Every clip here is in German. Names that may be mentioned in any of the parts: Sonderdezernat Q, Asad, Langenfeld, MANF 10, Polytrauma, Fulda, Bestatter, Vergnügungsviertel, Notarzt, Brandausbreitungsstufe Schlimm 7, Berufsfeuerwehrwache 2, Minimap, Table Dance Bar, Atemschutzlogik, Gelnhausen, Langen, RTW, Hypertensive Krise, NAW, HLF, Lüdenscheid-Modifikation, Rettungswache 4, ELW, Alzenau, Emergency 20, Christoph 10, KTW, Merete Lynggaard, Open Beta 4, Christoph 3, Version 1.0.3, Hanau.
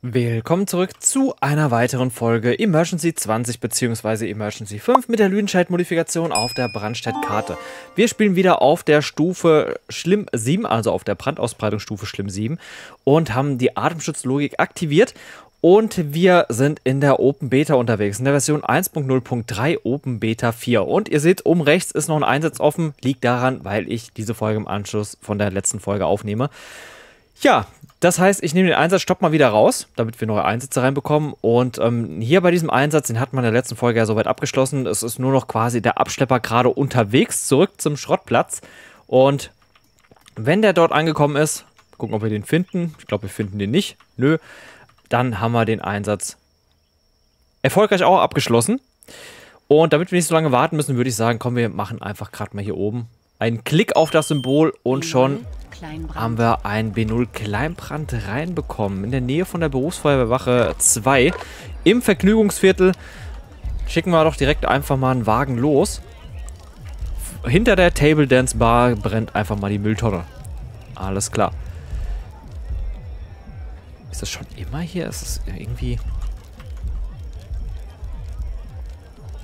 Willkommen zurück zu einer weiteren Folge Emergency 20 bzw. Emergency 5 mit der Lüdenscheid-Modifikation auf der Brandstedt-Karte. Wir spielen wieder auf der Stufe Schlimm 7, also auf der Brandausbreitungsstufe Schlimm 7 und haben die Atemschutzlogik aktiviert und wir sind in der Open Beta unterwegs, in der Version 1.0.3 Open Beta 4. Und ihr seht, oben rechts ist noch ein Einsatz offen, liegt daran, weil ich diese Folge im Anschluss von der letzten Folge aufnehme. Ja, das heißt, ich nehme den Einsatzstopp mal wieder raus, damit wir neue Einsätze reinbekommen. Und hier bei diesem Einsatz, den hat man in der letzten Folge ja soweit abgeschlossen. Es ist nur noch quasi der Abschlepper gerade unterwegs zurück zum Schrottplatz. Und wenn der dort angekommen ist, gucken, ob wir den finden. Ich glaube, wir finden den nicht. Nö. Dann haben wir den Einsatz erfolgreich auch abgeschlossen. Und damit wir nicht so lange warten müssen, würde ich sagen, komm, wir machen einfach gerade mal hier oben einen Klick auf das Symbol und schon haben wir einen B0 Kleinbrand reinbekommen. In der Nähe von der Berufsfeuerwehrwache 2 im Vergnügungsviertel. Schicken wir doch direkt einfach mal einen Wagen los. Hinter der Table Dance Bar brennt einfach mal die Mülltonne. Alles klar. Ist das schon immer hier? Ist das irgendwie...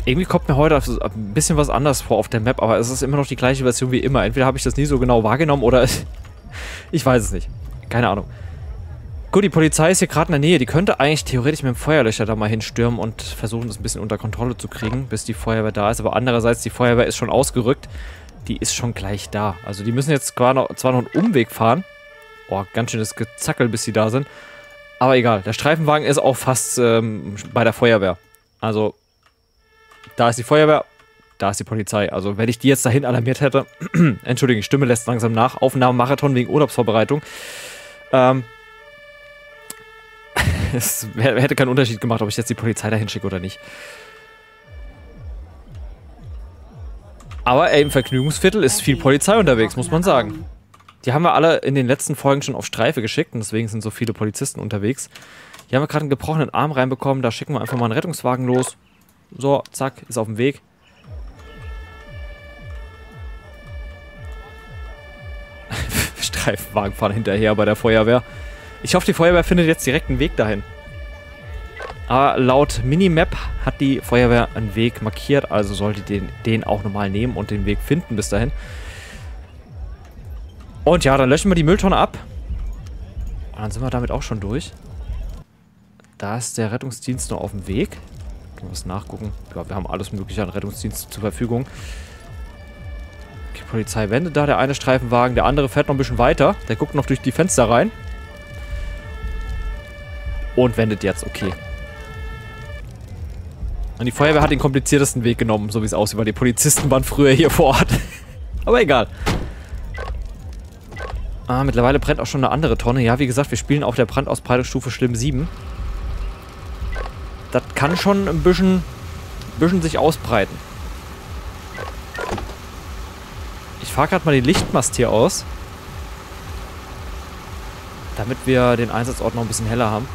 Irgendwie kommt mir heute ein bisschen was anders vor auf der Map, aber es ist immer noch die gleiche Version wie immer. Entweder habe ich das nie so genau wahrgenommen oder ich weiß es nicht. Keine Ahnung. Gut, die Polizei ist hier gerade in der Nähe. Die könnte eigentlich theoretisch mit dem Feuerlöscher da mal hinstürmen und versuchen, das ein bisschen unter Kontrolle zu kriegen, bis die Feuerwehr da ist. Aber andererseits, die Feuerwehr ist schon ausgerückt. Die ist schon gleich da. Also die müssen jetzt zwar noch einen Umweg fahren. Oh, ganz schönes Gezackel, bis sie da sind. Aber egal, der Streifenwagen ist auch fast bei der Feuerwehr. Also... Da ist die Feuerwehr, da ist die Polizei. Also wenn ich die jetzt dahin alarmiert hätte, entschuldigung, die Stimme lässt langsam nach. Aufnahme Marathon wegen Urlaubsvorbereitung. Es hätte keinen Unterschied gemacht, ob ich jetzt die Polizei dahin schicke oder nicht. Aber im Vergnügungsviertel ist viel Polizei unterwegs, muss man sagen. Die haben wir alle in den letzten Folgen schon auf Streife geschickt und deswegen sind so viele Polizisten unterwegs. Hier haben wir gerade einen gebrochenen Arm reinbekommen, da schicken wir einfach mal einen Rettungswagen los. So, zack, ist auf dem Weg. Streifenwagen fahren hinterher bei der Feuerwehr. Ich hoffe, die Feuerwehr findet jetzt direkt einen Weg dahin. Aber laut Minimap hat die Feuerwehr einen Weg markiert, also sollte den auch nochmal nehmen und den Weg finden bis dahin. Und ja, dann löschen wir die Mülltonne ab. Und dann sind wir damit auch schon durch. Da ist der Rettungsdienst noch auf dem Weg. Was nachgucken. Ja, wir haben alles Mögliche an Rettungsdiensten zur Verfügung. Die Polizei wendet da, der eine Streifenwagen, der andere fährt noch ein bisschen weiter. Der guckt noch durch die Fenster rein. Und wendet jetzt, okay. Und die Feuerwehr hat den kompliziertesten Weg genommen, so wie es aussieht, weil die Polizisten waren früher hier vor Ort. Aber egal. Ah, mittlerweile brennt auch schon eine andere Tonne. Ja, wie gesagt, wir spielen auf der Brandausbreitungsstufe Schlimm 7. Das kann schon ein bisschen sich ausbreiten. Ich fahre gerade mal den Lichtmast hier aus. Damit wir den Einsatzort noch ein bisschen heller haben.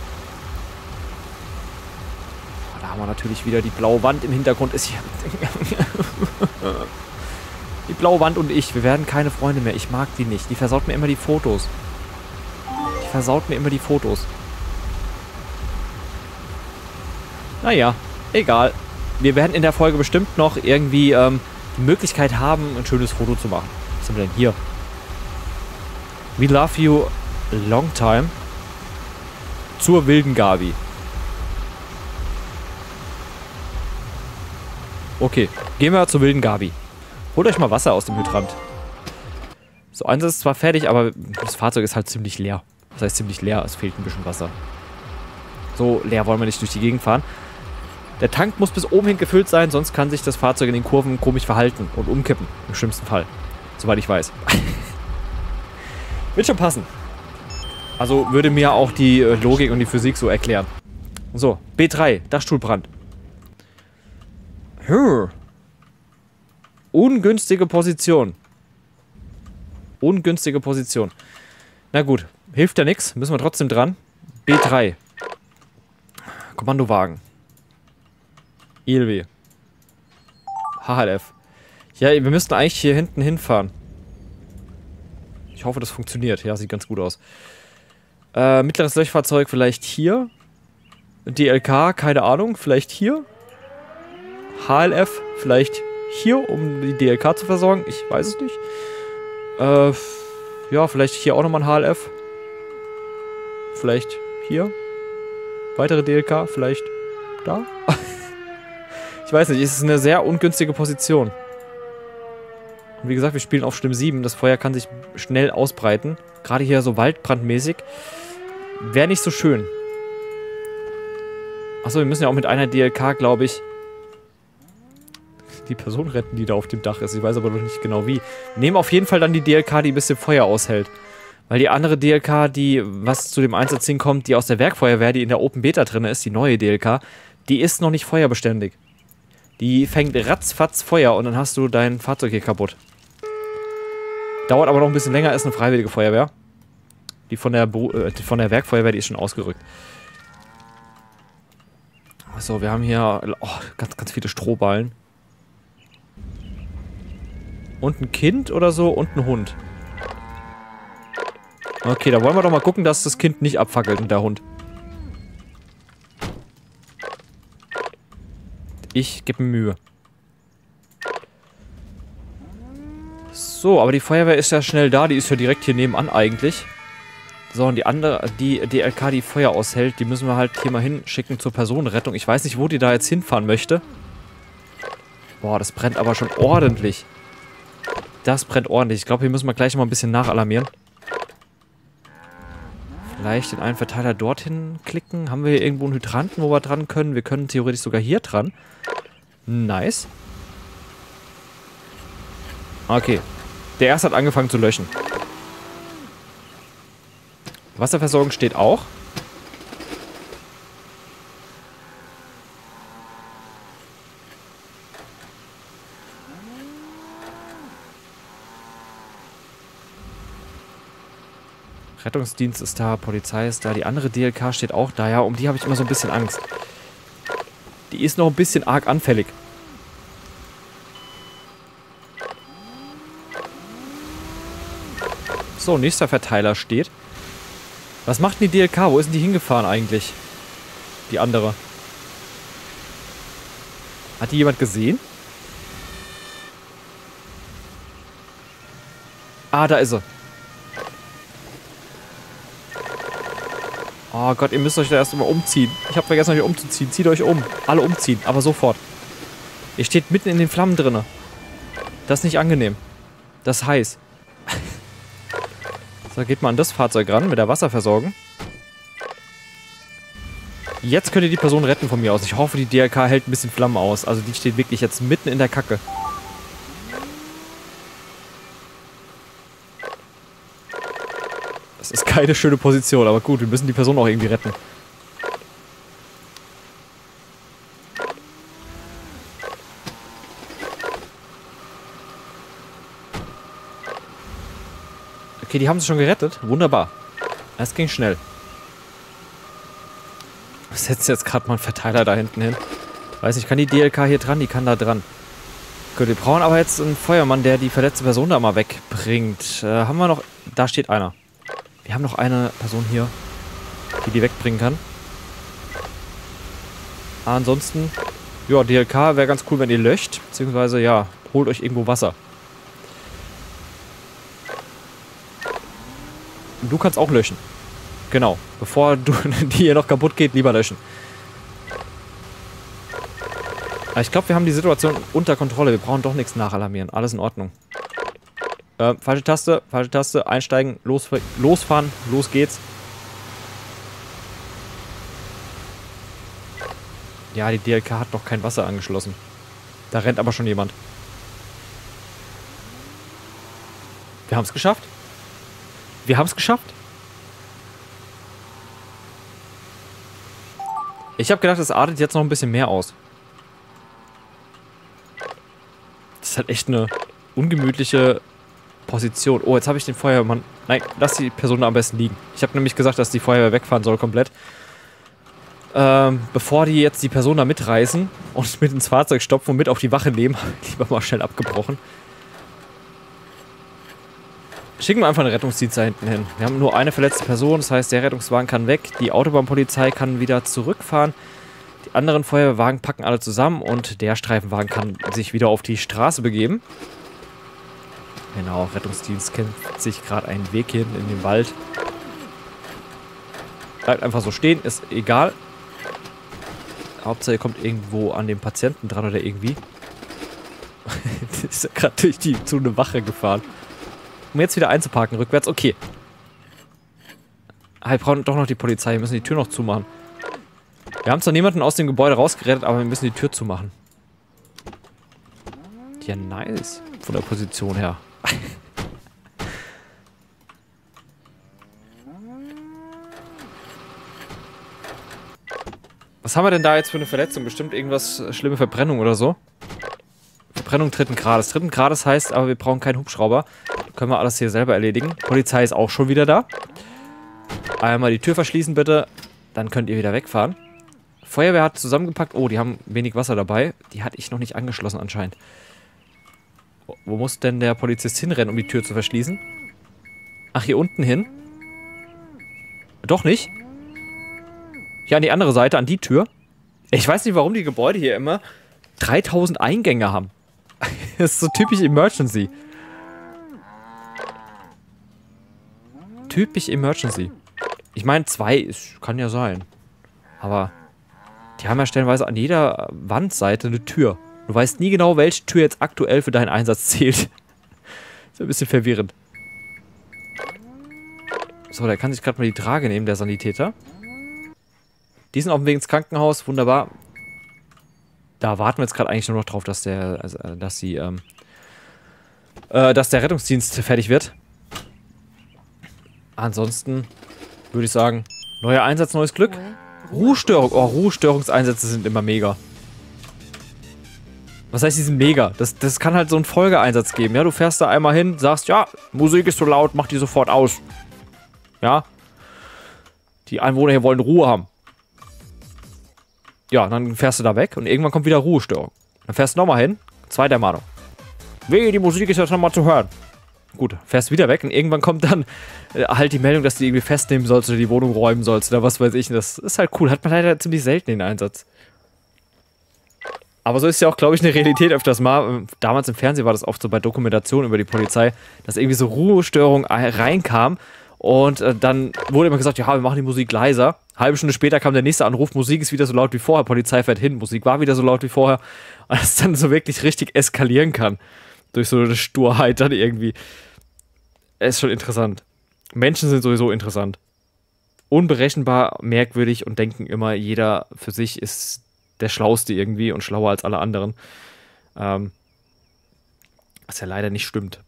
Da haben wir natürlich wieder die blaue Wand im Hintergrund. Ist hier. Die blaue Wand und ich. Wir werden keine Freunde mehr. Ich mag die nicht. Die versaut mir immer die Fotos. Naja, egal. Wir werden in der Folge bestimmt noch irgendwie die Möglichkeit haben, ein schönes Foto zu machen. Was haben wir denn hier? We love you long time. Zur wilden Gabi. Okay, gehen wir zur wilden Gabi. Holt euch mal Wasser aus dem Hydrant. So, eins ist zwar fertig, aber das Fahrzeug ist halt ziemlich leer. Das heißt ziemlich leer, es fehlt ein bisschen Wasser. So leer wollen wir nicht durch die Gegend fahren. Der Tank muss bis oben hin gefüllt sein, sonst kann sich das Fahrzeug in den Kurven komisch verhalten und umkippen. Im schlimmsten Fall. Soweit ich weiß. Wird schon passen. Also würde mir auch die Logik und die Physik so erklären. So, B3, Dachstuhlbrand. Ungünstige Position. Na gut, hilft ja nichts. Müssen wir trotzdem dran. B3. Kommandowagen. ELW. HLF. Ja, wir müssten eigentlich hier hinten hinfahren. Ich hoffe, das funktioniert. Ja, sieht ganz gut aus. Mittleres Löschfahrzeug vielleicht hier. DLK, keine Ahnung, vielleicht hier. HLF, vielleicht hier, um die DLK zu versorgen. Ich weiß es nicht. Ja, vielleicht hier auch nochmal ein HLF. Vielleicht hier. Weitere DLK, vielleicht da. Ich weiß nicht, es ist eine sehr ungünstige Position. Und wie gesagt, wir spielen auf Schlimm 7. Das Feuer kann sich schnell ausbreiten. Gerade hier so waldbrandmäßig. Wäre nicht so schön. Achso, wir müssen ja auch mit einer DLK, glaube ich, die Person retten, die da auf dem Dach ist. Ich weiß aber noch nicht genau wie. Nehmen auf jeden Fall dann die DLK, die ein bisschen Feuer aushält. Weil die andere DLK, die, was zu dem Einsatz hinkommt, die aus der Werkfeuerwehr, die in der Open Beta drin ist, die neue DLK, die ist noch nicht feuerbeständig. Die fängt ratzfatz Feuer und dann hast du dein Fahrzeug hier kaputt. Dauert aber noch ein bisschen länger, ist eine freiwillige Feuerwehr. Die von der Werkfeuerwehr, die ist schon ausgerückt. So, wir haben hier ganz viele Strohballen. Und ein Kind oder so und ein Hund. Okay, da wollen wir doch mal gucken, dass das Kind nicht abfackelt und der Hund. Ich gebe mir Mühe. So, aber die Feuerwehr ist ja schnell da. Die ist ja direkt hier nebenan eigentlich. So, und die andere, die DLK, die Feuer aushält, die müssen wir halt hier mal hinschicken zur Personenrettung. Ich weiß nicht, wo die da jetzt hinfahren möchte. Boah, das brennt aber schon ordentlich. Das brennt ordentlich. Ich glaube, hier müssen wir gleich mal ein bisschen nachalarmieren. Vielleicht den einen Verteiler dorthin klicken. Haben wir hier irgendwo einen Hydranten, wo wir dran können? Wir können theoretisch sogar hier dran. Nice. Okay. Der erste hat angefangen zu löschen. Wasserversorgung steht auch. Rettungsdienst ist da, Polizei ist da, die andere DLK steht auch da. Ja, um die habe ich immer so ein bisschen Angst. Die ist noch ein bisschen arg anfällig. So, nächster Verteiler steht. Was macht denn die DLK? Wo ist denn die hingefahren eigentlich? Die andere. Hat die jemand gesehen? Ah, da ist sie. Oh Gott, ihr müsst euch da erst mal umziehen. Ich habe vergessen, euch umzuziehen. Zieht euch um. Alle umziehen, aber sofort. Ihr steht mitten in den Flammen drin. Das ist nicht angenehm. Das ist heiß. So, geht mal an das Fahrzeug ran mit der Wasserversorgung. Jetzt könnt ihr die Person retten von mir aus. Ich hoffe, die DLK hält ein bisschen Flammen aus. Also die steht wirklich jetzt mitten in der Kacke. Das ist keine schöne Position, aber gut, wir müssen die Person auch irgendwie retten. Okay, die haben sie schon gerettet. Wunderbar. Das ging schnell. Wir setzen jetzt gerade mal einen Verteiler da hinten hin. Weiß nicht, kann die DLK hier dran? Die kann da dran. Gut, wir brauchen aber jetzt einen Feuermann, der die verletzte Person da mal wegbringt. Haben wir noch... Da steht einer. Wir haben noch eine Person hier, die wegbringen kann. Ansonsten, ja, DLK wäre ganz cool, wenn ihr löscht. Beziehungsweise, ja, holt euch irgendwo Wasser. Du kannst auch löschen. Genau. Bevor du die hier noch kaputt geht, lieber löschen. Aber ich glaube, wir haben die Situation unter Kontrolle. Wir brauchen doch nichts nachalarmieren. Alles in Ordnung. Falsche Taste, einsteigen, losfahren, los geht's. Ja, die DLK hat noch kein Wasser angeschlossen. Da rennt aber schon jemand. Wir haben es geschafft. Wir haben es geschafft. Ich habe gedacht, es artet jetzt noch ein bisschen mehr aus. Das ist halt echt eine ungemütliche Position. Oh, jetzt habe ich den Feuermann... Nein, lass die Person da am besten liegen. Ich habe nämlich gesagt, dass die Feuerwehr wegfahren soll komplett. Bevor die jetzt die Person da mitreißen und mit ins Fahrzeug stopfen und mit auf die Wache nehmen, lieber mal schnell abgebrochen. Schicken wir einfach einen Rettungsdienst da hinten hin. Wir haben nur eine verletzte Person, das heißt, der Rettungswagen kann weg. Die Autobahnpolizei kann wieder zurückfahren. Die anderen Feuerwehrwagen packen alle zusammen und der Streifenwagen kann sich wieder auf die Straße begeben. Genau, Rettungsdienst kämpft sich gerade einen Weg hin in den Wald. Bleibt einfach so stehen, ist egal. Hauptsache, ihr kommt irgendwo an den Patienten dran oder irgendwie. Ist ja gerade durch die zu einer Wache gefahren. Um jetzt wieder einzuparken, rückwärts, okay. Wir brauchen doch noch die Polizei, wir müssen die Tür noch zumachen. Wir haben zwar niemanden aus dem Gebäude rausgerettet, aber wir müssen die Tür zumachen. Ja, nice. Von der Position her. Was haben wir denn da jetzt für eine Verletzung? Bestimmt irgendwas, schlimme Verbrennung oder so. Verbrennung dritten Grades. Dritten Grades heißt aber, wir brauchen keinen Hubschrauber. Können wir alles hier selber erledigen. Polizei ist auch schon wieder da. Einmal die Tür verschließen bitte. Dann könnt ihr wieder wegfahren. Feuerwehr hat zusammengepackt. Oh, die haben wenig Wasser dabei. Die hatte ich noch nicht angeschlossen anscheinend. Wo muss denn der Polizist hinrennen, um die Tür zu verschließen? Ach, hier unten hin? Doch nicht? Hier an die andere Seite, an die Tür. Ich weiß nicht, warum die Gebäude hier immer 3000 Eingänge haben. Das ist so typisch Emergency. Typisch Emergency. Ich meine, zwei ist, kann ja sein. Aber die haben ja stellenweise an jeder Wandseite eine Tür. Du weißt nie genau, welche Tür jetzt aktuell für deinen Einsatz zählt. Ist ein bisschen verwirrend. So, der kann sich gerade mal die Trage nehmen, der Sanitäter. Die sind auf dem Weg ins Krankenhaus, wunderbar. Da warten wir jetzt gerade eigentlich nur noch drauf, dass der, dass der Rettungsdienst fertig wird. Ansonsten würde ich sagen, neuer Einsatz, neues Glück. Ruhestörung. Oh, Ruhestörungseinsätze sind immer mega. Was heißt, die sind mega? Das kann halt so einen Folgeeinsatz geben. Ja, du fährst da einmal hin, sagst, ja, Musik ist so laut, mach die sofort aus. Ja. Die Einwohner hier wollen Ruhe haben. Ja, dann fährst du da weg und irgendwann kommt wieder Ruhestörung. Dann fährst du nochmal hin, zweite Ermahnung. Weh, die Musik ist jetzt nochmal zu hören. Gut, fährst wieder weg und irgendwann kommt dann halt die Meldung, dass du die irgendwie festnehmen sollst oder die Wohnung räumen sollst oder was weiß ich. Das ist halt cool, hat man leider ziemlich selten den Einsatz. Aber so ist ja auch, glaube ich, eine Realität öfters mal. Damals im Fernsehen war das oft so bei Dokumentationen über die Polizei, dass irgendwie so Ruhestörung reinkam und dann wurde immer gesagt, ja, wir machen die Musik leiser. Halbe Stunde später kam der nächste Anruf, Musik ist wieder so laut wie vorher, Polizei fährt hin, Musik war wieder so laut wie vorher. Und das dann so wirklich richtig eskalieren kann. Durch so eine Sturheit dann irgendwie. Ist schon interessant. Menschen sind sowieso interessant. Unberechenbar, merkwürdig und denken immer, jeder für sich ist der Schlauste irgendwie und schlauer als alle anderen. Was ja leider nicht stimmt.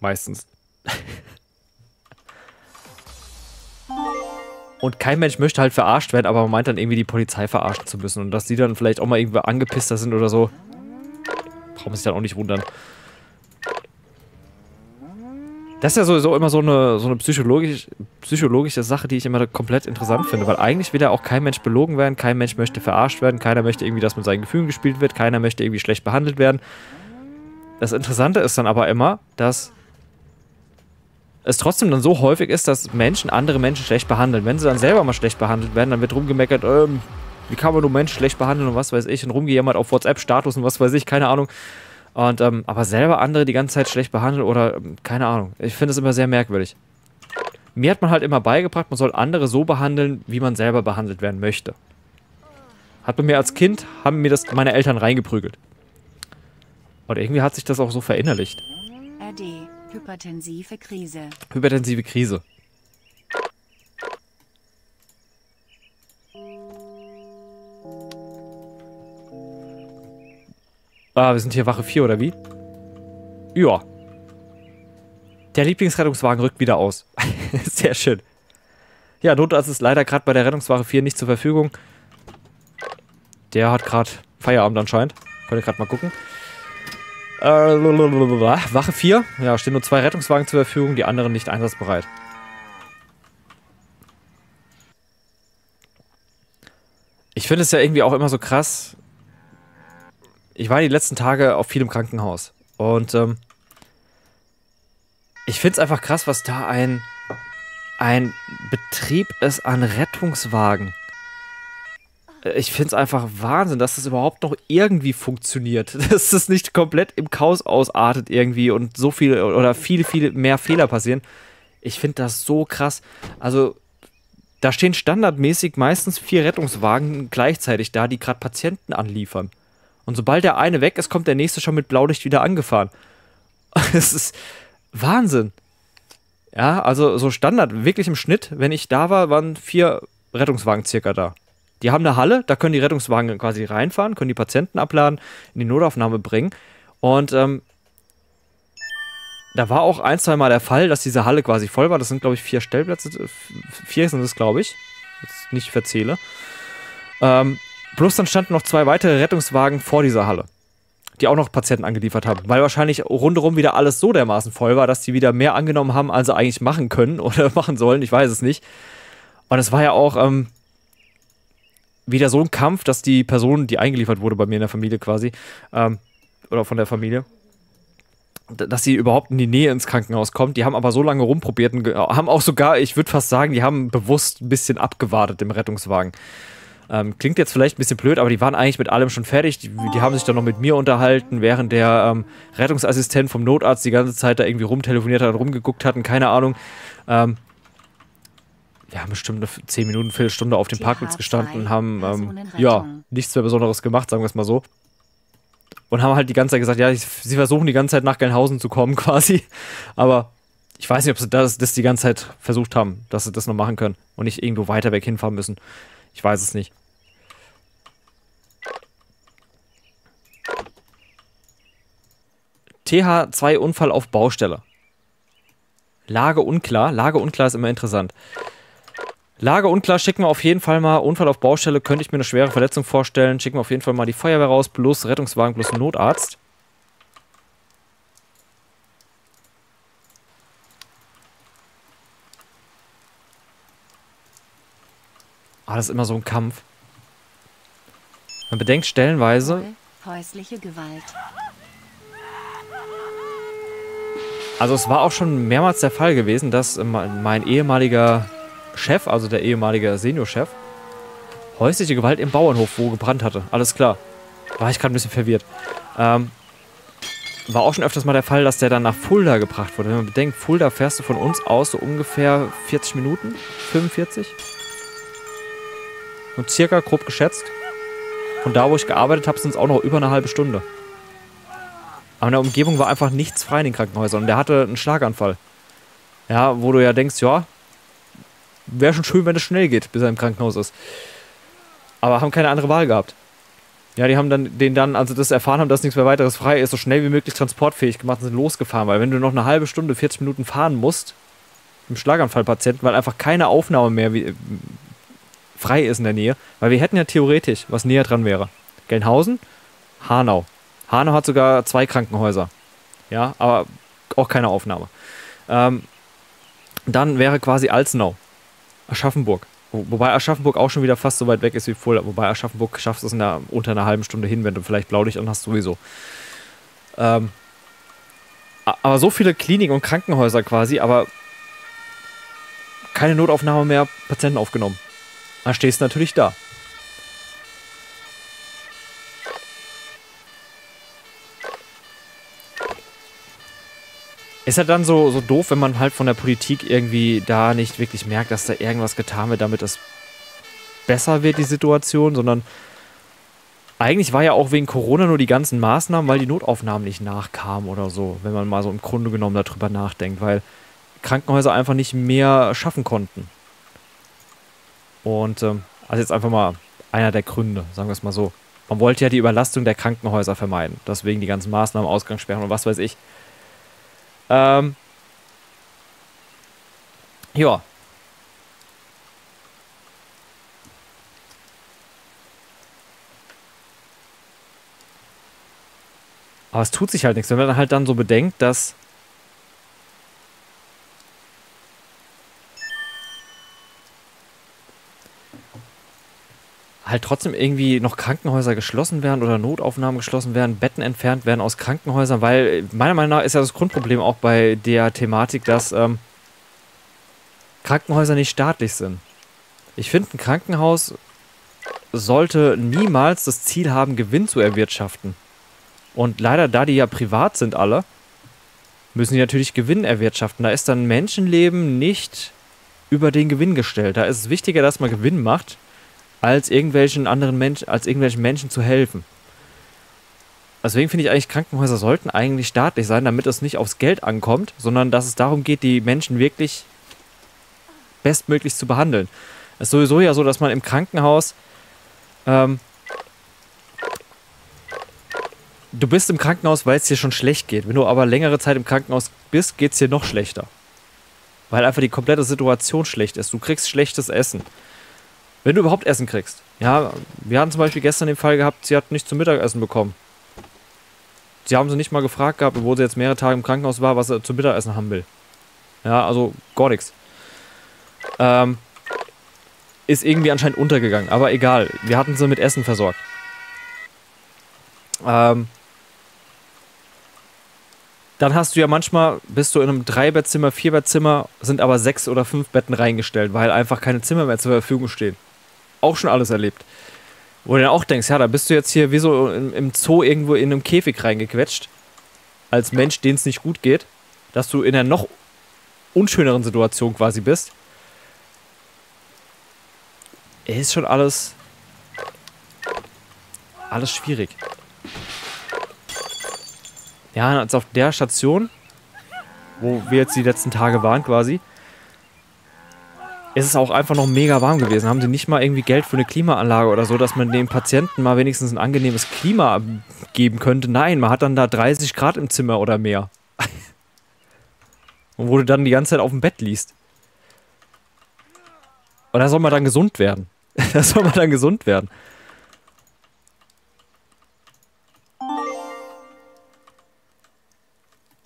Meistens. Und kein Mensch möchte halt verarscht werden, aber man meint dann irgendwie die Polizei verarschen zu müssen. Und dass die dann vielleicht auch mal irgendwie angepisster sind oder so. Braucht man sich dann auch nicht wundern. Das ist ja sowieso immer so eine psychologische Sache, die ich immer komplett interessant finde, weil eigentlich will ja auch kein Mensch belogen werden, kein Mensch möchte verarscht werden, keiner möchte irgendwie, dass mit seinen Gefühlen gespielt wird, keiner möchte irgendwie schlecht behandelt werden. Das Interessante ist dann aber immer, dass es trotzdem dann so häufig ist, dass Menschen andere Menschen schlecht behandeln. Wenn sie dann selber mal schlecht behandelt werden, dann wird rumgemeckert, wie kann man nur Menschen schlecht behandeln und was weiß ich, und rumgejämmert auf WhatsApp-Status und was weiß ich, keine Ahnung. Und, aber selber andere die ganze Zeit schlecht behandeln oder, keine Ahnung. Ich finde es immer sehr merkwürdig. Mir hat man halt immer beigebracht, man soll andere so behandeln, wie man selber behandelt werden möchte. Hat bei mir als Kind, haben mir das meine Eltern reingeprügelt. Und irgendwie hat sich das auch so verinnerlicht. RD, hypertensive Krise. Hypertensive Krise. Ah, wir sind hier Wache 4, oder wie? Ja. Der Lieblingsrettungswagen rückt wieder aus. Sehr schön. Ja, Notarzt ist leider gerade bei der Rettungswache 4 nicht zur Verfügung. Der hat gerade Feierabend anscheinend. Könnt ihr gerade mal gucken. Wache 4. Ja, stehen nur 2 Rettungswagen zur Verfügung, die anderen nicht einsatzbereit. Ich finde es ja irgendwie auch immer so krass. Ich war die letzten Tage auch viel im Krankenhaus und Ich finde es einfach krass, was da ein Betrieb ist an Rettungswagen. Ich finde es einfach Wahnsinn, dass das überhaupt noch irgendwie funktioniert. Dass das nicht komplett im Chaos ausartet irgendwie und so viele oder viele mehr Fehler passieren. Ich finde das so krass. Also da stehen standardmäßig meistens 4 Rettungswagen gleichzeitig da, die gerade Patienten anliefern. Und sobald der eine weg ist, kommt der nächste schon mit Blaulicht wieder angefahren. Das ist Wahnsinn. Ja, also so Standard, wirklich im Schnitt, wenn ich da war, waren 4 Rettungswagen circa da. Die haben eine Halle, da können die Rettungswagen quasi reinfahren, können die Patienten abladen, in die Notaufnahme bringen. Und da war auch 1-2 Mal der Fall, dass diese Halle quasi voll war. Das sind, glaube ich, 4 Stellplätze. 4 sind es, glaube ich. Jetzt nicht verzähle. Plus dann standen noch 2 weitere Rettungswagen vor dieser Halle, die auch noch Patienten angeliefert haben, weil wahrscheinlich rundherum wieder alles so dermaßen voll war, dass die wieder mehr angenommen haben, als sie eigentlich machen können oder machen sollen. Ich weiß es nicht. Und es war ja auch wieder so ein Kampf, dass die Person, die eingeliefert wurde bei mir in der Familie quasi, oder von der Familie, dass sie überhaupt in die Nähe ins Krankenhaus kommt. Die haben aber so lange rumprobiert und haben auch sogar, ich würde fast sagen, die haben bewusst ein bisschen abgewartet im Rettungswagen. Klingt jetzt vielleicht ein bisschen blöd, aber die waren eigentlich mit allem schon fertig. Die haben sich dann noch mit mir unterhalten, während der Rettungsassistent vom Notarzt die ganze Zeit da irgendwie rumtelefoniert hat, rumgeguckt hat und keine Ahnung. Wir haben bestimmt eine 10 Minuten, Viertelstunde auf dem Parkplatz gestanden und haben ja, nichts mehr Besonderes gemacht, sagen wir es mal so. Und haben halt die ganze Zeit gesagt, ja, sie versuchen die ganze Zeit nach Gelnhausen zu kommen quasi. Aber ich weiß nicht, ob sie das die ganze Zeit versucht haben, dass sie das noch machen können und nicht irgendwo weiter weg hinfahren müssen. Ich weiß es nicht. TH2 Unfall auf Baustelle. Lage unklar. Lage unklar ist immer interessant. Lage unklar, schicken wir auf jeden Fall mal. Unfall auf Baustelle, könnte ich mir eine schwere Verletzung vorstellen. Schicken wir auf jeden Fall mal die Feuerwehr raus, plus Rettungswagen, plus Notarzt. Ah, das ist immer so ein Kampf. Man bedenkt stellenweise... häusliche Gewalt. Also es war auch schon mehrmals der Fall gewesen, dass mein ehemaliger Chef, also der ehemalige Seniorchef, häusliche Gewalt im Bauernhof, wo gebrannt hatte. Alles klar. War ich gerade ein bisschen verwirrt. War auch schon öfters mal der Fall, dass der dann nach Fulda gebracht wurde. Wenn man bedenkt, Fulda fährst du von uns aus so ungefähr 40 Minuten, 45. Und circa grob geschätzt. Von da, wo ich gearbeitet habe, sind es auch noch über eine halbe Stunde. Aber in der Umgebung war einfach nichts frei in den Krankenhäusern. Und der hatte einen Schlaganfall. Ja, wo du ja denkst, ja, wäre schon schön, wenn es schnell geht, bis er im Krankenhaus ist. Aber haben keine andere Wahl gehabt. Ja, die haben dann als sie das erfahren haben, dass nichts mehr weiteres frei ist, so schnell wie möglich transportfähig gemacht und sind losgefahren. Weil wenn du noch eine halbe Stunde, 40 Minuten fahren musst, im Schlaganfallpatienten, weil einfach keine Aufnahme mehr frei ist in der Nähe, weil wir hätten ja theoretisch, was näher dran wäre. Gelnhausen, Hanau. Hanau hat sogar 2 Krankenhäuser. Ja, aber auch keine Aufnahme. Dann wäre quasi Alzenau. Aschaffenburg. Wobei Aschaffenburg auch schon wieder fast so weit weg ist wie Fulda. Wobei Aschaffenburg schaffst du es unter einer halben Stunde hin, wenn du vielleicht Blaulicht an hast, sowieso. Aber so viele Kliniken und Krankenhäuser quasi, aber keine Notaufnahme mehr, Patienten aufgenommen. Dann stehst du natürlich da. Ist ja dann so doof, wenn man halt von der Politik irgendwie da nicht wirklich merkt, dass da irgendwas getan wird, damit es besser wird, die Situation, sondern eigentlich war ja auch wegen Corona nur die ganzen Maßnahmen, weil die Notaufnahmen nicht nachkamen oder so, wenn man mal so im Grunde genommen darüber nachdenkt, weil Krankenhäuser einfach nicht mehr schaffen konnten. Und also jetzt einfach mal einer der Gründe, sagen wir es mal so. Man wollte ja die Überlastung der Krankenhäuser vermeiden, deswegen die ganzen Maßnahmen, Ausgangssperren und was weiß ich. Ja. Aber es tut sich halt nichts, wenn man halt dann so bedenkt, dass halt trotzdem irgendwie noch Krankenhäuser geschlossen werden oder Notaufnahmen geschlossen werden, Betten entfernt werden aus Krankenhäusern, weil meiner Meinung nach ist ja das Grundproblem auch bei der Thematik, dass Krankenhäuser nicht staatlich sind. Ich finde, ein Krankenhaus sollte niemals das Ziel haben, Gewinn zu erwirtschaften. Und leider, da die ja privat sind alle, müssen die natürlich Gewinn erwirtschaften. Da ist dann Menschenleben nicht über den Gewinn gestellt. Da ist es wichtiger, dass man Gewinn macht, als irgendwelchen Menschen zu helfen. Deswegen finde ich eigentlich, Krankenhäuser sollten eigentlich staatlich sein, damit es nicht aufs Geld ankommt, sondern dass es darum geht, die Menschen wirklich bestmöglich zu behandeln. Es ist sowieso ja so, dass man im Krankenhaus du bist im Krankenhaus, weil es dir schon schlecht geht. Wenn du aber längere Zeit im Krankenhaus bist, geht es dir noch schlechter. Weil einfach die komplette Situation schlecht ist. Du kriegst schlechtes Essen. Wenn du überhaupt Essen kriegst. Ja, wir hatten zum Beispiel gestern den Fall gehabt, sie hat nichts zum Mittagessen bekommen. Sie haben sie nicht mal gefragt gehabt, obwohl sie jetzt mehrere Tage im Krankenhaus war, was sie zum Mittagessen haben will. Ja, also gar nichts. Ist irgendwie anscheinend untergegangen. Aber egal, wir hatten sie mit Essen versorgt. Dann hast du ja manchmal, bist du in einem 3-Bettzimmer, 4-Bettzimmer, sind aber 6 oder 5 Betten reingestellt, weil einfach keine Zimmer mehr zur Verfügung stehen. Auch schon alles erlebt. Wo du dann auch denkst, ja, da bist du jetzt hier wie so im Zoo irgendwo in einem Käfig reingequetscht, als Mensch, denen es nicht gut geht, dass du in einer noch unschöneren Situation quasi bist. Ist schon alles schwierig. Ja, jetzt auf der Station, wo wir jetzt die letzten Tage waren quasi, ist es auch einfach noch mega warm gewesen. Haben sie nicht mal irgendwie Geld für eine Klimaanlage oder so, dass man dem Patienten mal wenigstens ein angenehmes Klima geben könnte. Nein, man hat dann da 30 Grad im Zimmer oder mehr. Und wo du dann die ganze Zeit auf dem Bett liegst. Und da soll man dann gesund werden. Da soll man dann gesund werden.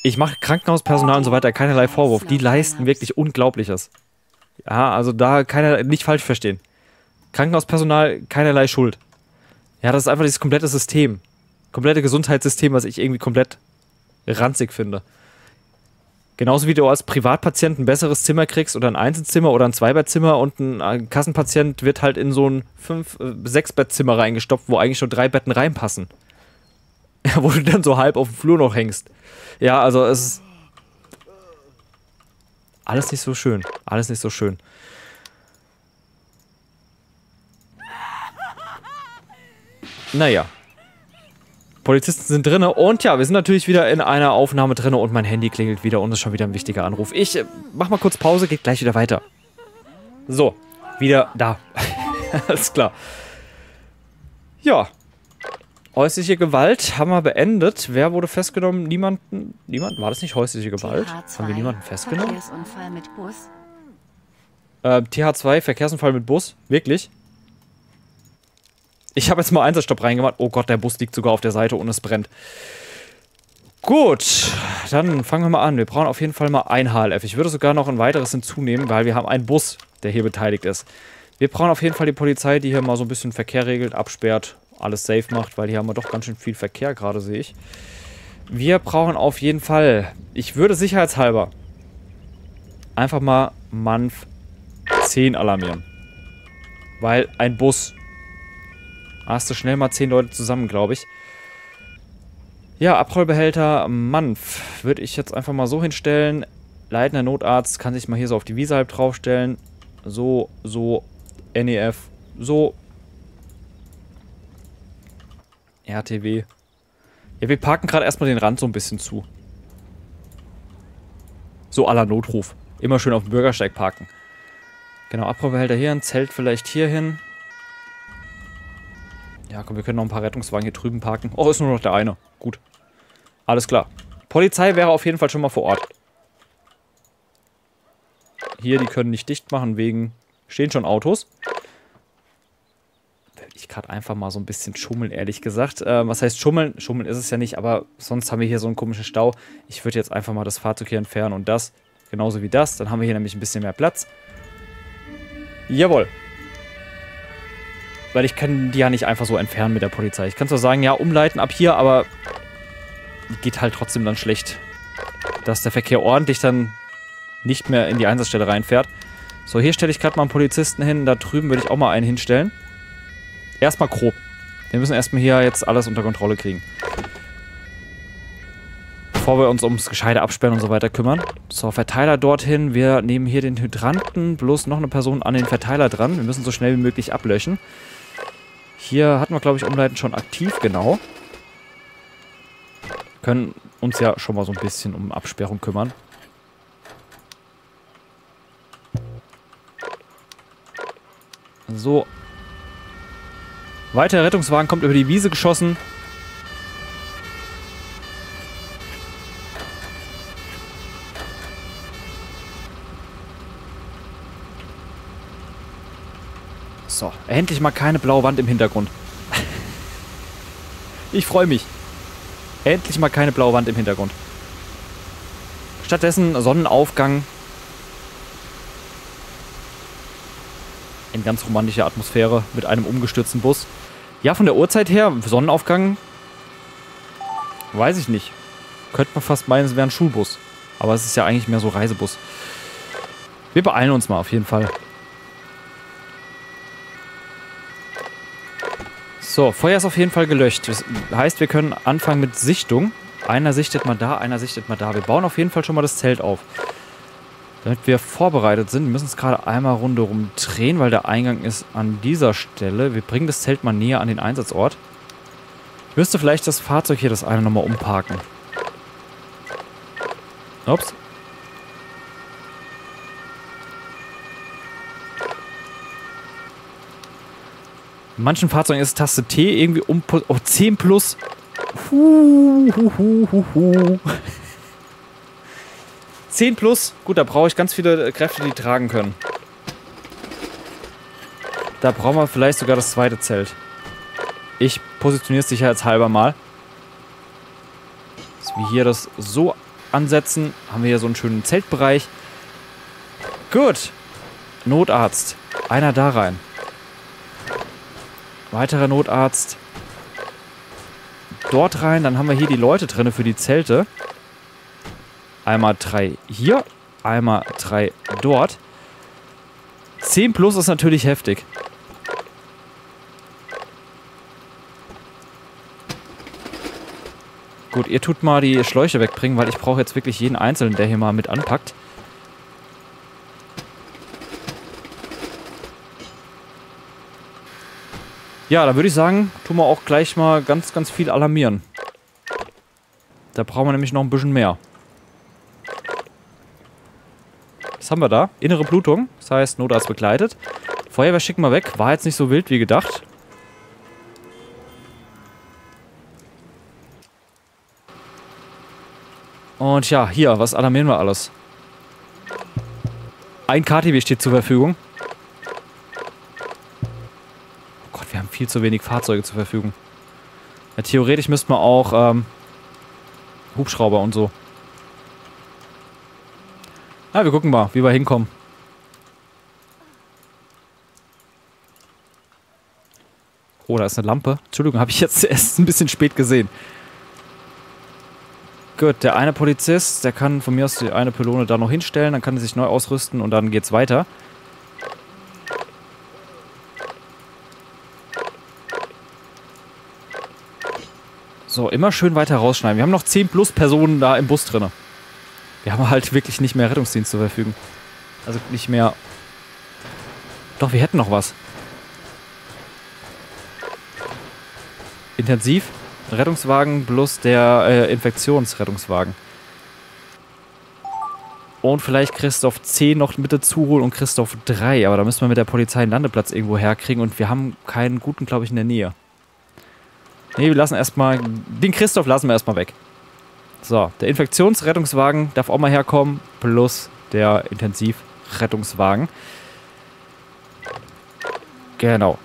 Ich mache Krankenhauspersonal und so weiter keinerlei Vorwurf. Die leisten wirklich Unglaubliches. Ja, also da nicht falsch verstehen. Krankenhauspersonal keinerlei Schuld. Ja, das ist einfach dieses komplette System. Komplette Gesundheitssystem, was ich irgendwie komplett ranzig finde. Genauso wie du als Privatpatient ein besseres Zimmer kriegst oder ein Einzelzimmer oder ein 2-Bettzimmer und ein Kassenpatient wird halt in so ein 5-, 6-Bettzimmer reingestopft, wo eigentlich schon 3 Betten reinpassen. Ja, wo du dann so halb auf dem Flur noch hängst. Ja, also es ist alles nicht so schön. Alles nicht so schön. Naja. Polizisten sind drin und ja, wir sind natürlich wieder in einer Aufnahme drin und mein Handy klingelt wieder und ist schon wieder ein wichtiger Anruf. Ich mach mal kurz Pause, geht gleich wieder weiter. So, wieder da. Alles klar. Ja. Häusliche Gewalt haben wir beendet. Wer wurde festgenommen? Niemanden? Niemand? War das nicht häusliche Gewalt? Haben wir niemanden festgenommen? Verkehrsunfall mit Bus. TH2, Verkehrsunfall mit Bus? Wirklich? Ich habe jetzt mal Einsatzstopp reingemacht. Oh Gott, der Bus liegt sogar auf der Seite und es brennt. Gut, dann fangen wir mal an. Wir brauchen auf jeden Fall mal ein HLF. Ich würde sogar noch ein weiteres hinzunehmen, weil wir haben einen Bus, der hier beteiligt ist. Wir brauchen auf jeden Fall die Polizei, die hier mal so ein bisschen Verkehr regelt, absperrt, alles safe macht, weil hier haben wir doch ganz schön viel Verkehr gerade, sehe ich. Wir brauchen auf jeden Fall, ich würde sicherheitshalber einfach mal Manf 10 alarmieren. Weil ein Bus, hast du schnell mal 10 Leute zusammen, glaube ich. Ja, Abrollbehälter Manf würde ich jetzt einfach mal so hinstellen. Leitender Notarzt kann sich mal hier so auf die Wiese halb draufstellen. So, NEF, so. RTW. Ja, wir parken gerade erstmal den Rand so ein bisschen zu. So à la Notruf. Immer schön auf dem Bürgersteig parken. Genau, Abrollbehälter hier, ein Zelt vielleicht hier hin. Ja, komm, wir können noch ein paar Rettungswagen hier drüben parken. Oh, ist nur noch der eine. Gut. Alles klar. Polizei wäre auf jeden Fall schon mal vor Ort. Hier, die können nicht dicht machen wegen... Stehen schon Autos. Ich gerade einfach mal so ein bisschen schummeln, ehrlich gesagt. Was heißt schummeln? Schummeln ist es ja nicht, aber sonst haben wir hier so einen komischen Stau. Ich würde jetzt einfach mal das Fahrzeug hier entfernen und das, genauso wie das. Dann haben wir hier nämlich ein bisschen mehr Platz. Jawohl. Weil ich kann die ja nicht einfach so entfernen mit der Polizei. Ich kann zwar sagen, ja, umleiten ab hier, aber geht halt trotzdem dann schlecht. Dass der Verkehr ordentlich dann nicht mehr in die Einsatzstelle reinfährt. So, hier stelle ich gerade mal einen Polizisten hin. Da drüben würde ich auch mal einen hinstellen. Erstmal grob. Wir müssen erstmal hier jetzt alles unter Kontrolle kriegen. Bevor wir uns ums Gescheide absperren und so weiter kümmern. So, Verteiler dorthin. Wir nehmen hier den Hydranten. Bloß noch eine Person an den Verteiler dran. Wir müssen so schnell wie möglich ablöschen. Hier hatten wir, glaube ich, Umleiten schon aktiv, genau. Können uns ja schon mal so ein bisschen um Absperrung kümmern. So. Weiter Rettungswagen kommt über die Wiese geschossen. So, endlich mal keine blaue Wand im Hintergrund. Ich freue mich. Endlich mal keine blaue Wand im Hintergrund. Stattdessen Sonnenaufgang. In ganz romantischer Atmosphäre mit einem umgestürzten Bus. Ja, von der Uhrzeit her, Sonnenaufgang, weiß ich nicht. Könnte man fast meinen, es wäre ein Schulbus. Aber es ist ja eigentlich mehr so Reisebus. Wir beeilen uns mal auf jeden Fall. So, Feuer ist auf jeden Fall gelöscht. Das heißt, wir können anfangen mit Sichtung. Einer sichtet mal da, einer sichtet mal da. Wir bauen auf jeden Fall schon mal das Zelt auf. Damit wir vorbereitet sind. Wir müssen es gerade einmal Runde rumdrehen, weil der Eingang ist an dieser Stelle. Wir bringen das Zelt mal näher an den Einsatzort. Ich müsste vielleicht das Fahrzeug hier, das eine, nochmal umparken. Ups. In manchen Fahrzeugen ist Taste T irgendwie um... Oh, 10 plus. Huhuhuhuhu. 10 plus. Gut, da brauche ich ganz viele Kräfte, die tragen können. Da brauchen wir vielleicht sogar das zweite Zelt. Ich positioniere es sicherheitshalber mal. Dass wir hier das so ansetzen. Haben wir hier so einen schönen Zeltbereich. Gut. Notarzt. Einer da rein. Weiterer Notarzt dort rein. Dann haben wir hier die Leute drin für die Zelte. Einmal 3 hier, einmal 3 dort. 10 plus ist natürlich heftig. Gut, ihr tut mal die Schläuche wegbringen, weil ich brauche jetzt wirklich jeden Einzelnen, der hier mal mit anpackt. Ja, dann würde ich sagen, tun wir auch gleich mal ganz, ganz viel alarmieren. Da brauchen wir nämlich noch ein bisschen mehr. Was haben wir da? Innere Blutung, das heißt Notarzt begleitet. Feuerwehr schicken wir weg, war jetzt nicht so wild wie gedacht. Und ja, hier, was alarmieren wir alles? Ein KTW steht zur Verfügung. Viel zu wenig Fahrzeuge zur Verfügung. Ja, theoretisch müssten wir auch Hubschrauber und so. Na, wir gucken mal, wie wir hinkommen. Oh, da ist eine Lampe. Entschuldigung, habe ich jetzt erst ein bisschen spät gesehen. Gut, der eine Polizist, der kann von mir aus die eine Pylone da noch hinstellen, dann kann er sich neu ausrüsten und dann geht's weiter. So, immer schön weiter rausschneiden. Wir haben noch 10 plus Personen da im Bus drin. Wir haben halt wirklich nicht mehr Rettungsdienst zur Verfügung. Also nicht mehr... Doch, wir hätten noch was. Intensiv, Rettungswagen plus der Infektionsrettungswagen. Und vielleicht Christoph 10 noch mit dazu holen und Christoph 3. Aber da müssen wir mit der Polizei einen Landeplatz irgendwo herkriegen. Und wir haben keinen guten, glaube ich, in der Nähe. Ne, wir lassen erstmal... Den Christoph lassen wir erstmal weg. So, der Infektionsrettungswagen darf auch mal herkommen. Plus der Intensivrettungswagen. Genau.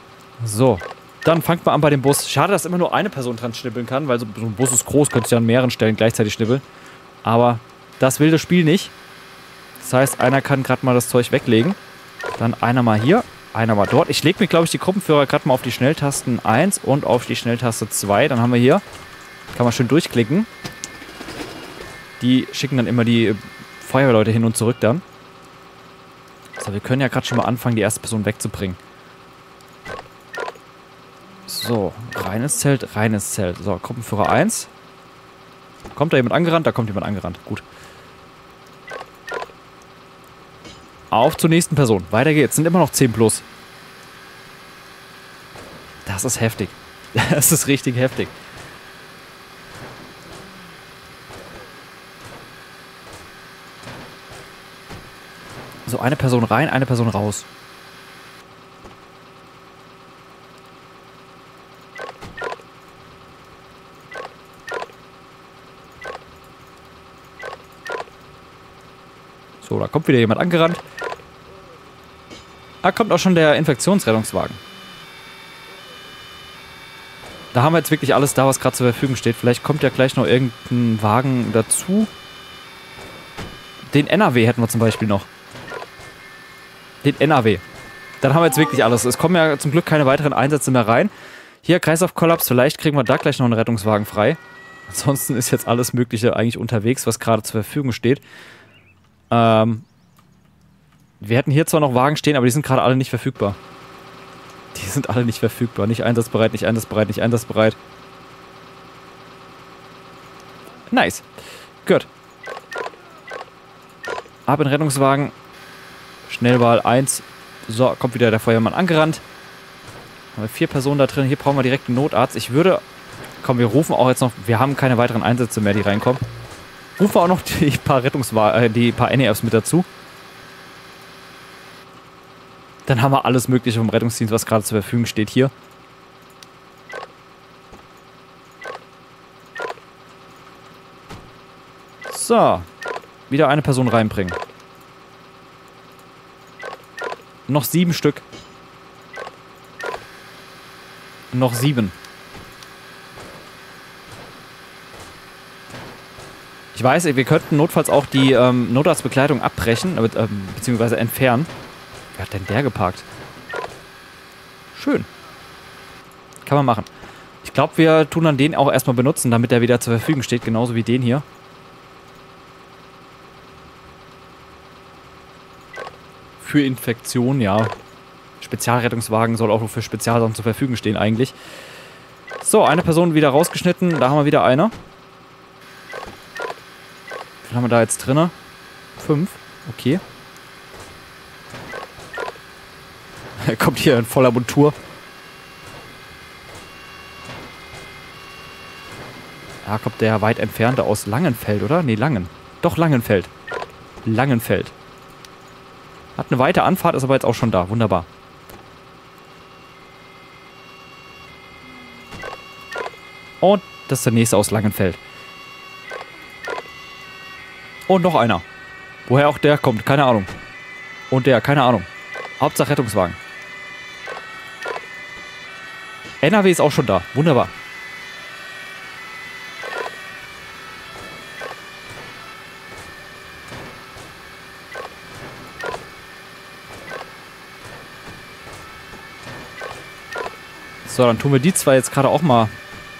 So, dann fangt mal an bei dem Bus. Schade, dass immer nur eine Person dran schnippeln kann, weil so ein Bus ist groß, könntest du ja an mehreren Stellen gleichzeitig schnippeln. Aber das will das Spiel nicht. Das heißt, einer kann gerade mal das Zeug weglegen. Dann einer mal hier. Einer war dort. Ich lege mir, glaube ich, die Gruppenführer gerade mal auf die Schnelltasten 1 und auf die Schnelltaste 2. Dann haben wir hier, kann man schön durchklicken. Die schicken dann immer die Feuerwehrleute hin und zurück dann. So, wir können ja gerade schon mal anfangen, die erste Person wegzubringen. So, reines Zelt, reines Zelt. So, Gruppenführer 1. Kommt da jemand angerannt? Da kommt jemand angerannt. Gut. Auf zur nächsten Person. Weiter geht's. Sind immer noch 10 plus. Das ist heftig. Das ist richtig heftig. So, eine Person rein, eine Person raus. So, da kommt wieder jemand angerannt. Da kommt auch schon der Infektionsrettungswagen. Da haben wir jetzt wirklich alles da, was gerade zur Verfügung steht. Vielleicht kommt ja gleich noch irgendein Wagen dazu. Den NAW hätten wir zum Beispiel noch. Den NAW. Dann haben wir jetzt wirklich alles. Es kommen ja zum Glück keine weiteren Einsätze mehr rein. Hier Kreislaufkollaps. Vielleicht kriegen wir da gleich noch einen Rettungswagen frei. Ansonsten ist jetzt alles Mögliche eigentlich unterwegs, was gerade zur Verfügung steht. Wir hätten hier zwar noch Wagen stehen, aber die sind gerade alle nicht verfügbar. Die sind alle nicht verfügbar. Nicht einsatzbereit, nicht einsatzbereit, nicht einsatzbereit. Nice. Gut. Ab in Rettungswagen. Schnellwahl 1. So, kommt wieder der Feuermann angerannt. Haben wir 4 Personen da drin. Hier brauchen wir direkt einen Notarzt. Ich würde... Komm, wir rufen auch jetzt noch... Wir haben keine weiteren Einsätze mehr, die reinkommen. Rufen wir auch noch die paar NEFs mit dazu. Dann haben wir alles Mögliche vom Rettungsdienst, was gerade zur Verfügung steht hier. So. Wieder eine Person reinbringen. Noch 7 Stück. Noch 7. Ich weiß, wir könnten notfalls auch die Notarztbekleidung abbrechen, beziehungsweise entfernen. Wer hat denn der geparkt? Schön. Kann man machen. Ich glaube, wir tun dann den auch erstmal benutzen, damit der wieder zur Verfügung steht, genauso wie den hier. Für Infektion, ja. Spezialrettungswagen soll auch nur für Spezialsachen zur Verfügung stehen eigentlich. So, eine Person wieder rausgeschnitten. Da haben wir wieder eine. Wie viel haben wir da jetzt drin? 5. Okay. Er kommt hier in voller Montur. Da kommt der weit entfernte aus Langenfeld, oder? Nee, Langen. Doch, Langenfeld. Langenfeld. Hat eine weite Anfahrt, ist aber jetzt auch schon da. Wunderbar. Und das ist der nächste aus Langenfeld. Und noch einer. Woher auch der kommt, keine Ahnung. Und der, keine Ahnung. Hauptsache Rettungswagen. NAW ist auch schon da. Wunderbar. So, dann tun wir die zwei jetzt gerade auch mal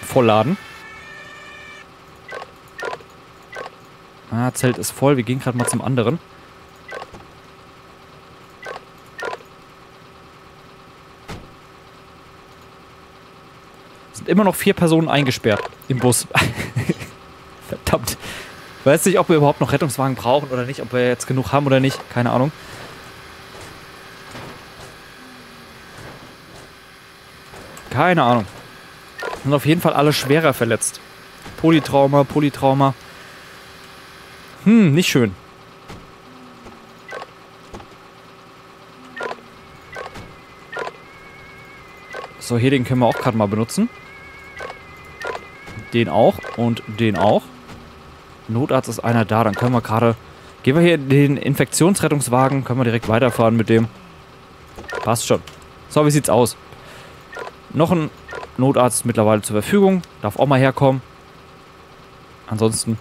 vollladen. Ah, Zelt ist voll. Wir gehen gerade mal zum anderen. Es sind immer noch 4 Personen eingesperrt im Bus. Verdammt. Ich weiß nicht, ob wir überhaupt noch Rettungswagen brauchen oder nicht. Ob wir jetzt genug haben oder nicht. Keine Ahnung. Keine Ahnung. Sind auf jeden Fall alle schwerer verletzt. Polytrauma, Polytrauma. Hm, nicht schön. So, hier den können wir auch gerade mal benutzen. Den auch und den auch. Notarzt ist einer da, dann können wir gerade... Gehen wir hier in den Infektionsrettungswagen, können wir direkt weiterfahren mit dem. Passt schon. So, wie sieht's aus? Noch ein Notarzt mittlerweile zur Verfügung. Darf auch mal herkommen. Ansonsten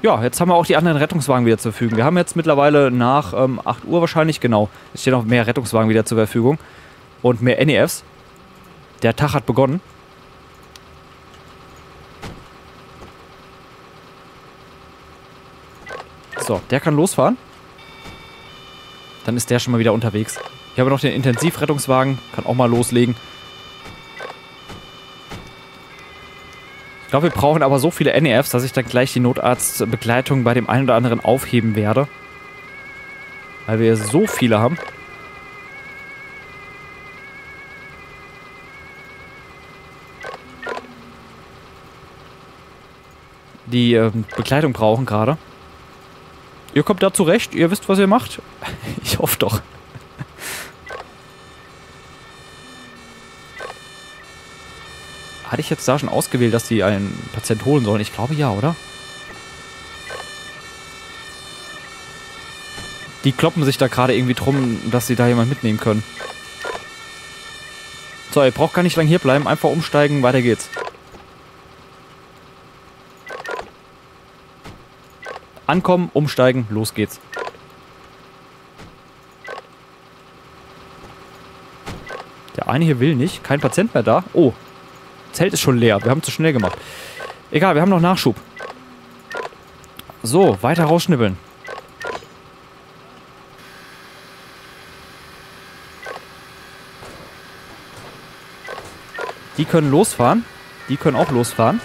Ja, jetzt haben wir auch die anderen Rettungswagen wieder zur Verfügung. Wir haben jetzt mittlerweile nach 8 Uhr wahrscheinlich, genau, es stehen noch mehr Rettungswagen wieder zur Verfügung und mehr NEFs. Der Tag hat begonnen. So, der kann losfahren. Dann ist der schon mal wieder unterwegs. Ich habe noch den Intensivrettungswagen, kann auch mal loslegen. Ich glaube, wir brauchen aber so viele NEFs, dass ich dann gleich die Notarztbegleitung bei dem einen oder anderen aufheben werde. Weil wir so viele haben. Die Begleitung brauchen gerade. Ihr kommt da zurecht, ihr wisst, was ihr macht. Ich hoffe doch. Hatte ich jetzt da schon ausgewählt, dass die einen Patient holen sollen? Ich glaube ja, oder? Die kloppen sich da gerade irgendwie drum, dass sie da jemand mitnehmen können. So, ihr braucht gar nicht lange hierbleiben. Einfach umsteigen, weiter geht's. Ankommen, umsteigen, los geht's. Der eine hier will nicht. Kein Patient mehr da. Oh. Zelt ist schon leer. Wir haben zu schnell gemacht. Egal, wir haben noch Nachschub. So, weiter rausschnippeln. Die können losfahren. Die können auch losfahren.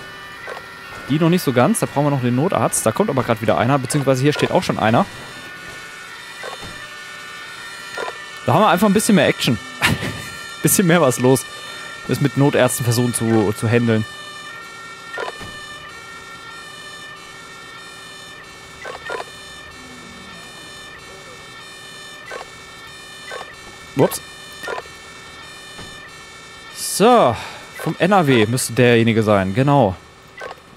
Die noch nicht so ganz. Da brauchen wir noch den Notarzt. Da kommt aber gerade wieder einer. Beziehungsweise hier steht auch schon einer. Da haben wir einfach ein bisschen mehr Action. Bisschen mehr was los. Das mit Notärzten versuchen zu handeln. Ups. So, vom NAW müsste derjenige sein, genau.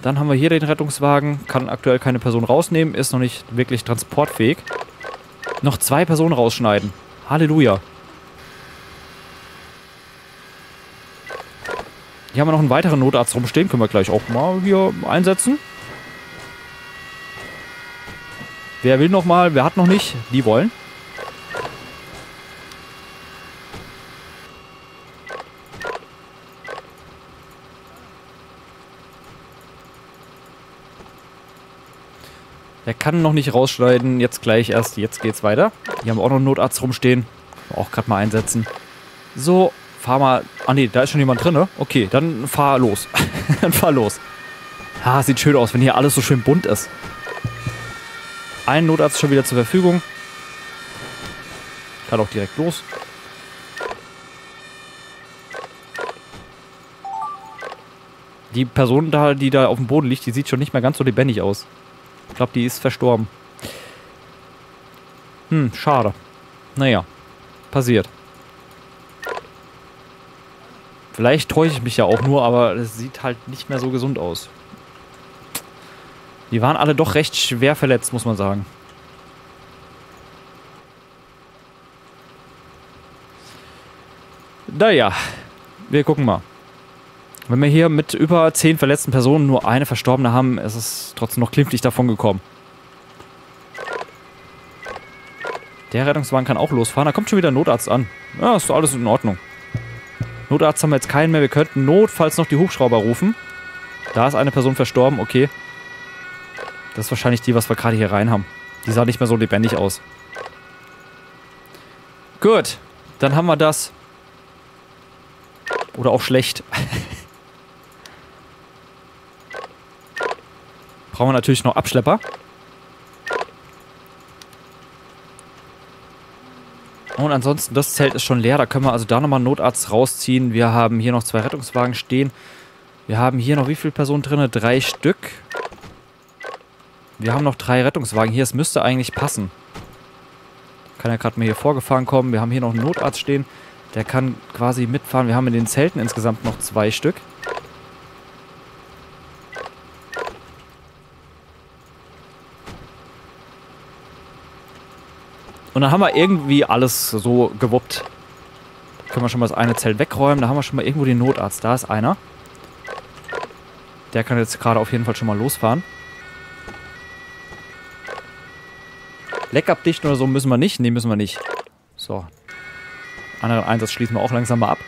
Dann haben wir hier den Rettungswagen, kann aktuell keine Person rausnehmen, ist noch nicht wirklich transportfähig. Noch 2 Personen rausschneiden. Halleluja. Hier haben wir noch einen weiteren Notarzt rumstehen. Können wir gleich auch mal hier einsetzen. Wer will noch mal? Wer hat noch nicht? Die wollen. Der kann noch nicht rausschneiden. Jetzt gleich erst. Jetzt geht's weiter. Hier haben wir auch noch einen Notarzt rumstehen. Auch gerade mal einsetzen. So. Fahr mal. Ah ne, da ist schon jemand drin, ne? Okay, dann fahr los. Dann fahr los. Ah, sieht schön aus, wenn hier alles so schön bunt ist. Ein Notarzt schon wieder zur Verfügung. Kann auch direkt los. Die Person da, die da auf dem Boden liegt, die sieht schon nicht mehr ganz so lebendig aus. Ich glaube, die ist verstorben. Hm, schade. Naja, passiert. Vielleicht täusche ich mich ja auch nur, aber es sieht halt nicht mehr so gesund aus. Die waren alle doch recht schwer verletzt, muss man sagen. Naja, wir gucken mal. Wenn wir hier mit über 10 verletzten Personen nur eine Verstorbene haben, ist es trotzdem noch glimpflich davon gekommen. Der Rettungswagen kann auch losfahren. Da kommt schon wieder ein Notarzt an. Ja, ist doch alles in Ordnung. Notarzt haben wir jetzt keinen mehr. Wir könnten notfalls noch die Hubschrauber rufen. Da ist eine Person verstorben. Okay. Das ist wahrscheinlich die, was wir gerade hier rein haben. Die sah nicht mehr so lebendig aus. Gut. Dann haben wir das. Oder auch schlecht. Brauchen wir natürlich noch Abschlepper. Und ansonsten, das Zelt ist schon leer. Da können wir also da nochmal einen Notarzt rausziehen. Wir haben hier noch 2 Rettungswagen stehen. Wir haben hier noch wie viele Personen drin? 3 Stück. Wir haben noch 3 Rettungswagen hier. Es müsste eigentlich passen. Kann ja gerade mal hier vorgefahren kommen. Wir haben hier noch einen Notarzt stehen. Der kann quasi mitfahren. Wir haben in den Zelten insgesamt noch 2 Stück. Und dann haben wir irgendwie alles so gewuppt. Da können wir schon mal das eine Zelt wegräumen. Da haben wir schon mal irgendwo den Notarzt. Da ist einer. Der kann jetzt gerade auf jeden Fall schon mal losfahren. Leckabdichten oder so müssen wir nicht. Ne, müssen wir nicht. So. Anderen Einsatz schließen wir auch langsam mal ab.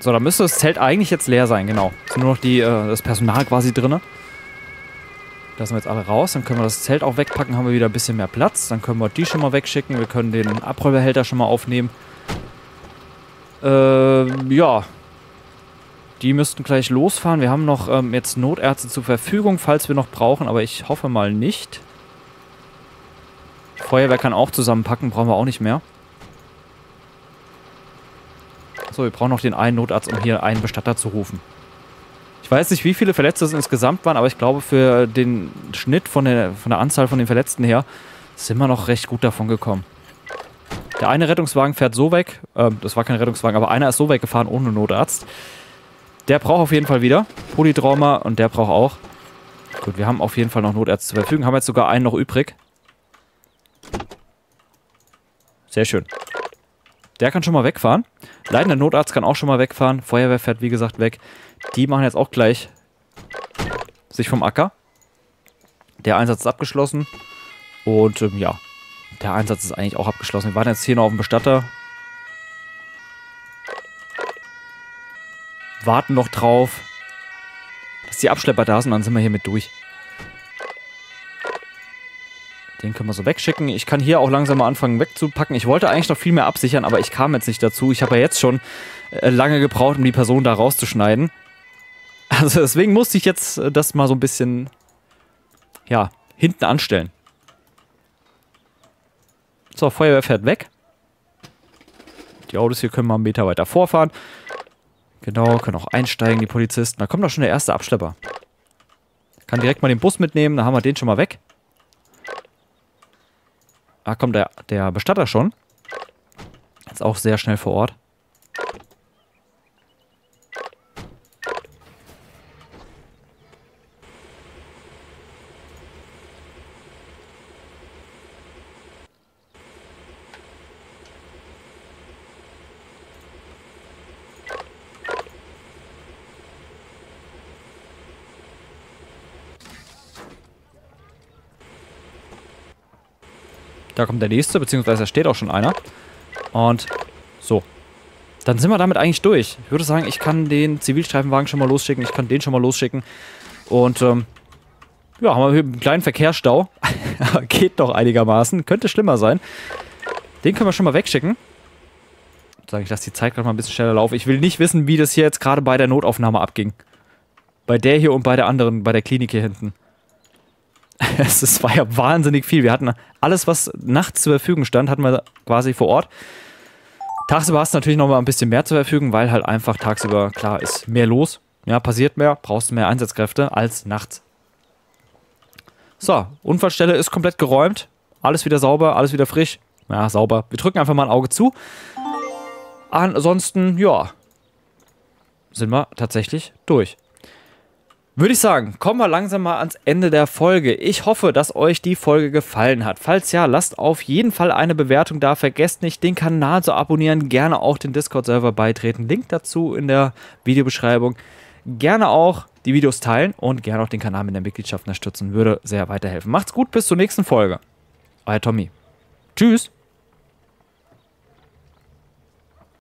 So, da müsste das Zelt eigentlich jetzt leer sein, genau. Es sind nur noch die, das Personal quasi drin. Lassen wir jetzt alle raus, dann können wir das Zelt auch wegpacken, haben wir wieder ein bisschen mehr Platz. Dann können wir die schon mal wegschicken, wir können den Abrollbehälter schon mal aufnehmen. Ja. Die müssten gleich losfahren. Wir haben noch jetzt Notärzte zur Verfügung, falls wir noch brauchen, aber ich hoffe mal nicht. Die Feuerwehr kann auch zusammenpacken, brauchen wir auch nicht mehr. So, wir brauchen noch den einen Notarzt, um hier einen Bestatter zu rufen. Ich weiß nicht, wie viele Verletzte es insgesamt waren, aber ich glaube, für den Schnitt von der Anzahl von den Verletzten her sind wir noch recht gut davon gekommen. Der eine Rettungswagen fährt so weg. Das war kein Rettungswagen, aber einer ist so weggefahren ohne Notarzt. Der braucht auf jeden Fall wieder Polytrauma und der braucht auch. Gut, wir haben auf jeden Fall noch Notärzte zur Verfügung. Haben jetzt sogar einen noch übrig. Sehr schön. Der kann schon mal wegfahren. Leitender Notarzt kann auch schon mal wegfahren. Feuerwehr fährt, wie gesagt, weg. Die machen jetzt auch gleich sich vom Acker. Der Einsatz ist abgeschlossen. Und ja, der Einsatz ist eigentlich auch abgeschlossen. Wir warten jetzt hier noch auf den Bestatter. Warten noch drauf, dass die Abschlepper da sind. Dann sind wir hiermit durch. Den können wir so wegschicken. Ich kann hier auch langsam mal anfangen wegzupacken. Ich wollte eigentlich noch viel mehr absichern, aber ich kam jetzt nicht dazu. Ich habe ja jetzt schon lange gebraucht, um die Person da rauszuschneiden. Also deswegen musste ich jetzt das mal so ein bisschen, ja, hinten anstellen. So, Feuerwehr fährt weg. Die Autos hier können mal einen Meter weiter vorfahren. Genau, können auch einsteigen, die Polizisten. Da kommt doch schon der erste Abschlepper. Kann direkt mal den Bus mitnehmen, dann haben wir den schon mal weg. Da kommt der Bestatter schon. Ist auch sehr schnell vor Ort. Da kommt der nächste, beziehungsweise da steht auch schon einer. Und so. Dann sind wir damit eigentlich durch. Ich würde sagen, ich kann den Zivilstreifenwagen schon mal losschicken. Ich kann den schon mal losschicken. Und ja, haben wir einen kleinen Verkehrsstau. Geht doch einigermaßen. Könnte schlimmer sein. Den können wir schon mal wegschicken. Ich lasse die Zeit gerade mal ein bisschen schneller laufen. Ich will nicht wissen, wie das hier jetzt gerade bei der Notaufnahme abging. Bei der hier und bei der anderen, bei der Klinik hier hinten. Es war ja wahnsinnig viel. Wir hatten alles, was nachts zur Verfügung stand, hatten wir quasi vor Ort. Tagsüber hast du natürlich noch mal ein bisschen mehr zur Verfügung, weil halt einfach tagsüber, klar, ist mehr los. Ja, passiert mehr, brauchst du mehr Einsatzkräfte als nachts. So, Unfallstelle ist komplett geräumt. Alles wieder sauber, alles wieder frisch. Ja, sauber. Wir drücken einfach mal ein Auge zu. Ansonsten, ja, sind wir tatsächlich durch. Würde ich sagen, kommen wir langsam mal ans Ende der Folge. Ich hoffe, dass euch die Folge gefallen hat. Falls ja, lasst auf jeden Fall eine Bewertung da. Vergesst nicht, den Kanal zu abonnieren. Gerne auch den Discord-Server beitreten. Link dazu in der Videobeschreibung. Gerne auch die Videos teilen und gerne auch den Kanal mit der Mitgliedschaft unterstützen. Würde sehr weiterhelfen. Macht's gut, bis zur nächsten Folge. Euer Tommy. Tschüss.